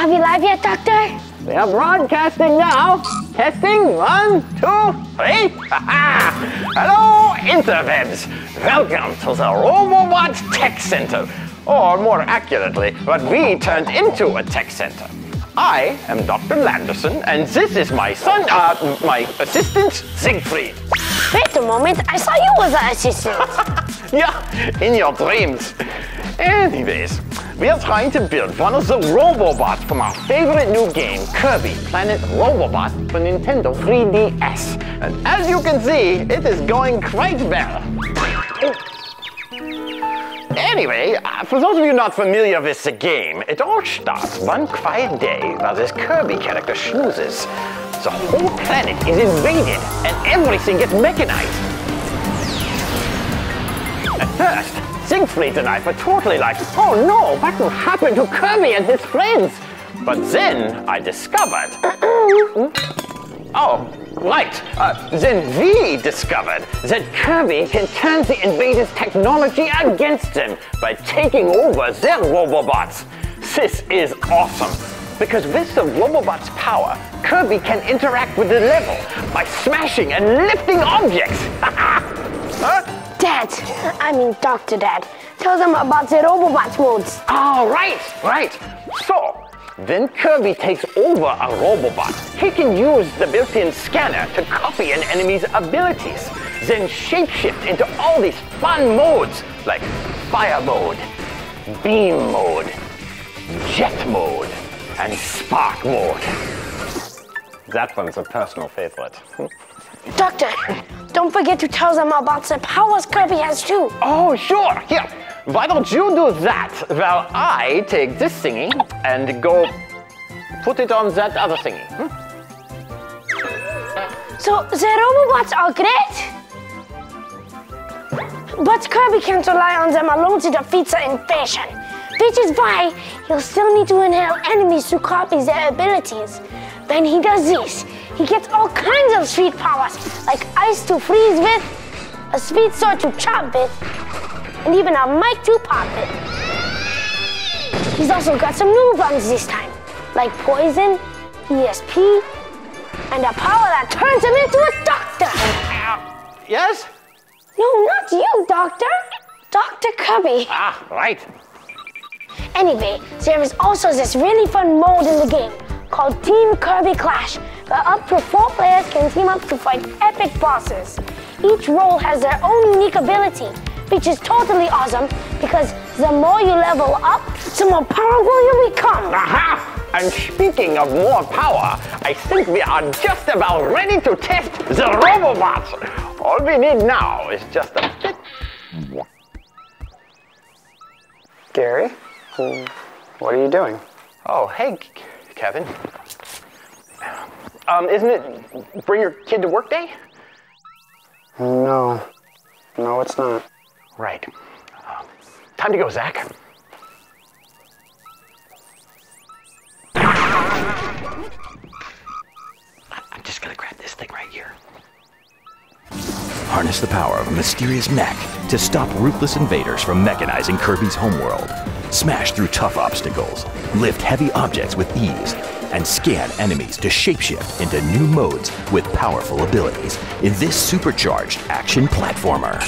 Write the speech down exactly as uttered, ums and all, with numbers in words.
Are we live yet, Doctor? We are broadcasting now. Testing one, two, three. Hello, interwebs. Welcome to the Robobot Tech Center. Or more accurately, what we turned into a tech center. I am Doctor Landerson, and this is my son, uh, my assistant, Siegfried. Wait a moment, I saw you as an assistant. Yeah, in your dreams. Anyways, we are trying to build one of the Robobots from our favorite new game, Kirby Planet Robobot for Nintendo three D S. And as you can see, it is going quite well. Anyway, uh, for those of you not familiar with the game, it all starts one quiet day while this Kirby character snoozes. The whole planet is invaded and everything gets mechanized. At first, Siegfried and I were totally like, oh no, what will happen to Kirby and his friends? But then I discovered... oh, right. Uh, then we discovered that Kirby can turn the invaders' technology against them by taking over their Robobots. This is awesome. Because with the Robobot's power, Kirby can interact with the level by smashing and lifting objects. Huh? Dad, I mean Doctor Dad, tell them about the Robobot modes. Oh, right, right. So, when Kirby takes over a Robobot, he can use the built-in scanner to copy an enemy's abilities, then shapeshift into all these fun modes like fire mode, beam mode, jet mode, and spark mode. That one's a personal favorite. Doctor, don't forget to tell them about the powers Kirby has too. Oh, sure. Here, why don't you do that while I take this thingy and go put it on that other thingy. Hmm? So the Robobots are great, but Kirby can't rely on them alone to defeat the invasion. Which is why he'll still need to inhale enemies to copy their abilities. When he does this, he gets all kinds of sweet powers, like ice to freeze with, a sweet sword to chop with, and even a mic to pop with. He's also got some new ones this time, like poison, E S P, and a power that turns him into a doctor. Uh, yes? No, not you, Doctor. Doctor Kirby. Ah, right. Anyway, there is also this really fun mode in the game called Team Kirby Clash, where up to four players can team up to fight epic bosses. Each role has their own unique ability, which is totally awesome because the more you level up, the more powerful you become. Aha! And speaking of more power, I think we are just about ready to test the Robobots. All we need now is just a bit... Gary? What are you doing? Oh, hey, Kevin. Um, isn't it bring your kid to work day? No. No, it's not. Right. Um, time to go, Zach. I'm just gonna grab this thing right here. Harness the power of a mysterious mech to stop ruthless invaders from mechanizing Kirby's homeworld. Smash through tough obstacles, lift heavy objects with ease, and scan enemies to shapeshift into new modes with powerful abilities in this supercharged action platformer.